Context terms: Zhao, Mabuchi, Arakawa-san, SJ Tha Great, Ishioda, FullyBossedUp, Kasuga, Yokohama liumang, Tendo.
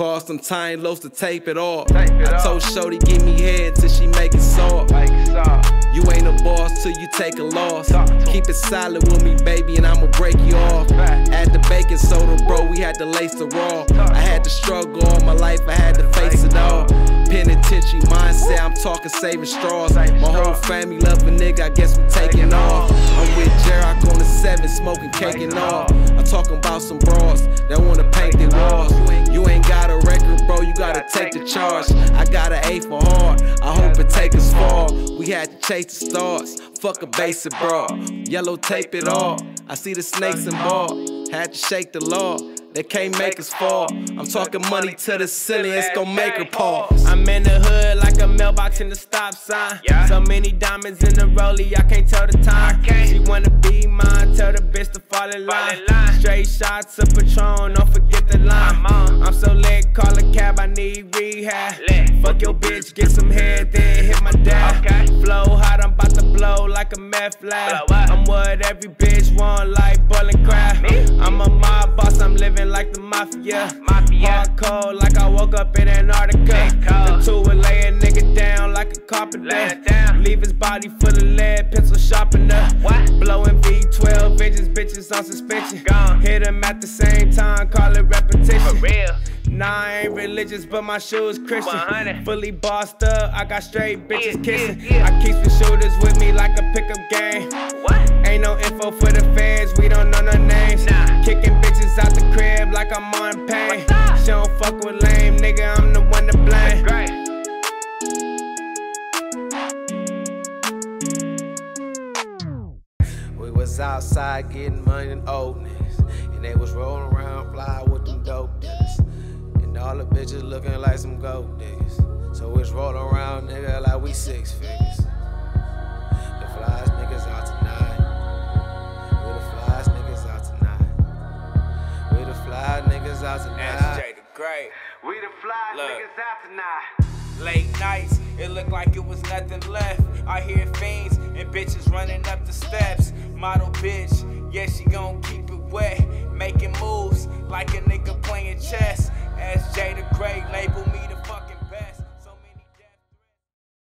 Cost some tying loaves to tape it off. I told Shorty give me head till she make it soft. You ain't a boss till you take a loss. Keep it solid with me, baby, and I'ma break you off. Add the baking soda, bro, we had to lace the raw. I had to struggle all my life, I had to face it all. Penitentiary mindset, I'm talking saving straws. My whole family love a nigga, I guess we taking off. I'm with Jericho on the 7, smoking cake and all. I'm talking about some bras that wanna paint their walls. You ain't got a record, bro, you gotta take the charge. I got an A for hard, I hope it take us far. We had to chase the stars, fuck a basic bra. Yellow tape it all, I see the snakes and ball. Had to shake the law, they can't make us fall. I'm talking money to the ceiling, it's gon' make her pause. I'm in the hood like a mailbox in the stop sign. So many diamonds in the rollie, I can't tell the time. She wanna be mine, tell the bitch to fall in line. Straight shots of Patron, don't forget the line. I'm so lit, call a cab, I need rehab. Fuck your bitch, get some head, then hit my dad. Flow hot, I'm about to blow like a meth lab. I'm what every bitch want, like boiling crab. I'm a mob boss, I'm living like the mafia. Hard cold like I woke up in Antarctica. The two would lay a nigga down like a carpenter. Leave his body full of lead, pencil sharpener. Blowing V12 engines, bitches on suspension. Hit him at the same time, call it repetition. Nah, I ain't religious, but my shoes Christian. 100. Fully bossed up, I got straight bitches kissing. I keep some shooters with me like a pickup game. Ain't no info for the fans, we don't know no names. Kicking bitches out the crib like I'm on pain. She don't fuck with lame, nigga, I'm the one to blame. Great. We was outside getting money and oldness, and they was rolling around fly with them dope niggas. And all the bitches looking like some gold niggas. So it's roll around, nigga, like we 6 figures. The flies niggas out tonight. We the flies niggas out tonight. We the fly niggas out tonight. SJ the Great. We the fly niggas out tonight. Late nights, it looked like it was nothing left. I hear fiends and bitches running up the steps. Model bitch, yeah, she gon' keep it wet. Making moves like a nigga playing chess. SJ the Great, label me the fucking